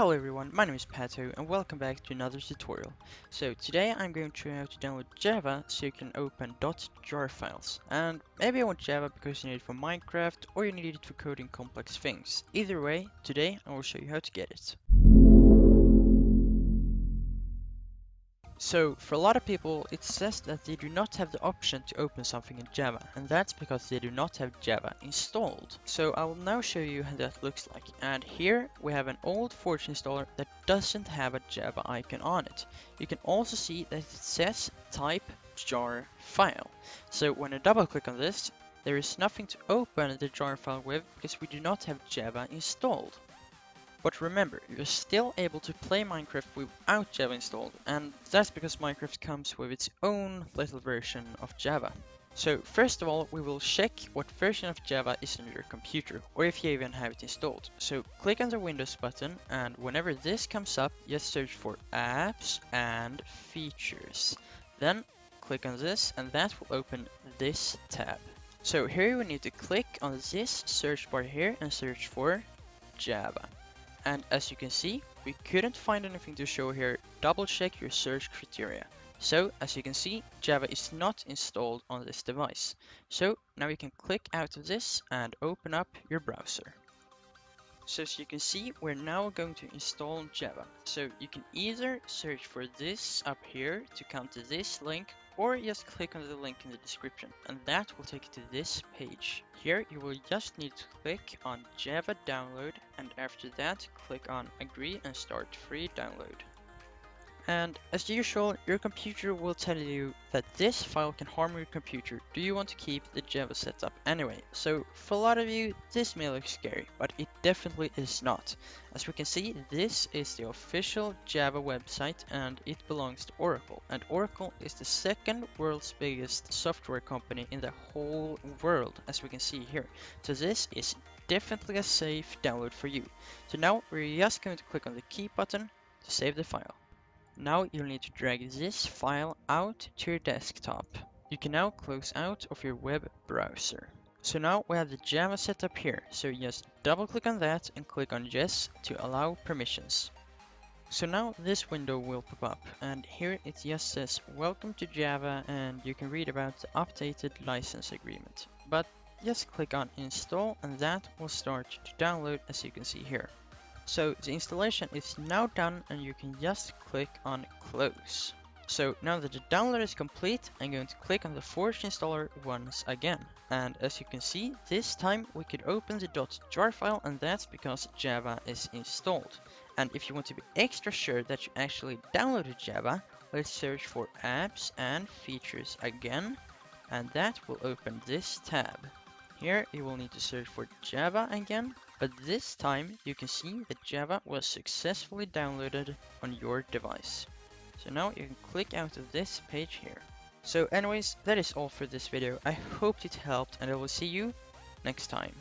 Hello everyone, my name is Pato and welcome back to another tutorial. So today I'm going to show you how to download Java so you can open .jar files. And maybe I want Java because you need it for Minecraft or you need it for coding complex things. Either way, today I will show you how to get it. So, for a lot of people, it says that they do not have the option to open something in Java, and that's because they do not have Java installed. So I will now show you how that looks like, and here we have an old Forge installer that doesn't have a Java icon on it. You can also see that it says type jar file. So when I double click on this, there is nothing to open the jar file with because we do not have Java installed. But remember, you're still able to play Minecraft without Java installed, and that's because Minecraft comes with its own little version of Java. So first of all, we will check what version of Java is on your computer, or if you even have it installed. So click on the Windows button, and whenever this comes up, just search for apps and features. Then click on this, and that will open this tab. So here you will need to click on this search bar here and search for Java. And as you can see, we couldn't find anything to show here. Double check your search criteria. So as you can see, Java is not installed on this device. So now you can click out of this and open up your browser. So as you can see, we're now going to install Java. So you can either search for this up here to come to this link, or just click on the link in the description, and that will take you to this page. Here you will just need to click on Java download, and after that click on agree and start free download. And as usual, your computer will tell you that this file can harm your computer. Do you want to keep the Java setup anyway? So for a lot of you, this may look scary, but it definitely is not. As we can see, this is the official Java website and it belongs to Oracle. And Oracle is the second world's biggest software company in the whole world, as we can see here. So this is definitely a safe download for you. So now we're just going to click on the key button to save the file. Now you'll need to drag this file out to your desktop. You can now close out of your web browser. So now we have the Java setup here, so just double click on that and click on yes to allow permissions. So now this window will pop up, and here it just says welcome to Java, and you can read about the updated license agreement. But just click on install and that will start to download, as you can see here. So the installation is now done and you can just click on close. So now that the download is complete, I'm going to click on the Forge installer once again. And as you can see, this time we could open the .jar file, and that's because Java is installed. And if you want to be extra sure that you actually downloaded Java, let's search for apps and features again, and that will open this tab. Here you will need to search for Java again, but this time you can see that Java was successfully downloaded on your device. So now you can click out of this page here. So anyways, that is all for this video. I hope it helped, and I will see you next time.